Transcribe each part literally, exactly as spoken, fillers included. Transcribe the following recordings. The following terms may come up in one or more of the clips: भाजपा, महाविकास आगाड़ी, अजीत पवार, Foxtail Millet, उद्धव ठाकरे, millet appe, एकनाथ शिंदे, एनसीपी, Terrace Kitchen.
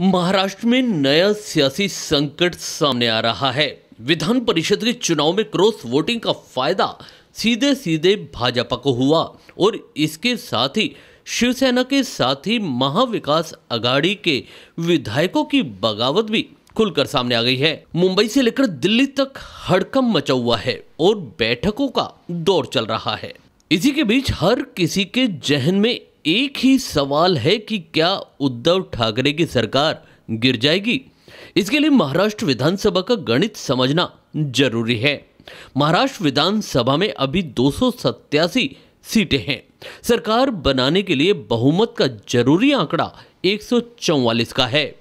महाराष्ट्र में नया सियासी संकट सामने आ रहा है। विधान परिषद के चुनाव में क्रॉस वोटिंग का फायदा सीधे सीधे भाजपा को हुआ और इसके साथ ही शिवसेना के साथ ही महाविकास आगाड़ी के विधायकों की बगावत भी खुलकर सामने आ गई है। मुंबई से लेकर दिल्ली तक हड़कंप मचा हुआ है और बैठकों का दौर चल रहा है। इसी के बीच हर किसी के जहन में एक ही सवाल है कि क्या उद्धव ठाकरे की सरकार गिर जाएगी। इसके लिए महाराष्ट्र विधानसभा का गणित समझना जरूरी है। महाराष्ट्र विधानसभा में अभी दो सौ सत्तासी सीटें हैं। सरकार बनाने के लिए बहुमत का जरूरी आंकड़ा एक सौ चौवालीस का है।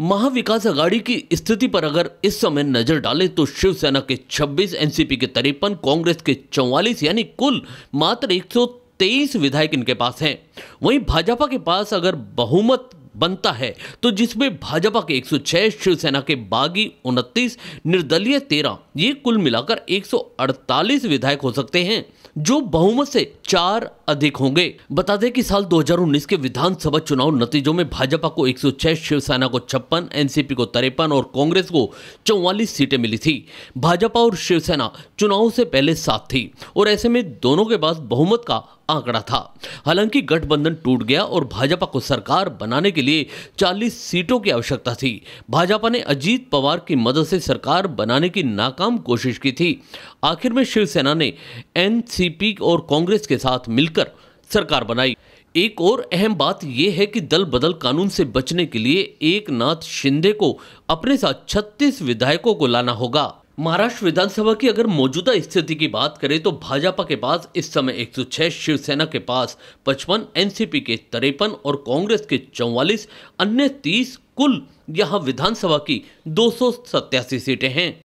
महाविकास आघाड़ी की स्थिति पर अगर इस समय नजर डालें तो शिवसेना के छब्बीस, एनसीपी के तिरपन, कांग्रेस के चौवालीस, यानी कुल मात्र एक सौ तेईस विधायक इनके पास हैं। वहीं भाजपा के पास अगर बहुमत बनता है तो जिसमें भाजपा के एक सौ छह, शिवसेना के बागी उनतीस, निर्दलीय तेरह, ये कुल मिलाकर एक सौ अड़तालीस विधायक हो सकते हैं जो बहुमत से चार अधिक होंगे। बता दें कि साल दो हज़ार उन्नीस के विधानसभा चुनाव नतीजों में भाजपा को एक सौ छह, शिवसेना को छप्पन, एनसीपी को तिरपन और कांग्रेस को चौवालीस सीटें मिली थी। भाजपा और शिवसेना चुनाव से पहले साथ थी और ऐसे में दोनों के पास बहुमत का आंकड़ा था। हालांकि गठबंधन टूट गया और भाजपा को सरकार बनाने के लिए चालीस सीटों की आवश्यकता थी। भाजपा ने अजीत पवार की मदद से सरकार बनाने की नाकाम कोशिश की थी। आखिर में शिवसेना ने एनसीपी और कांग्रेस के साथ मिलकर सरकार बनाई। एक और अहम बात यह है कि दल बदल कानून से बचने के लिए एकनाथ शिंदे को अपने साथ छत्तीस विधायकों को लाना होगा। महाराष्ट्र विधानसभा की अगर मौजूदा स्थिति की बात करें तो भाजपा के पास इस समय एक सौ छह, शिवसेना के पास पचपन, एनसीपी के तिरपन और कांग्रेस के चौवालीस, अन्य तीस, कुल यहां विधानसभा की दो सौ सत्तासी सीटें हैं।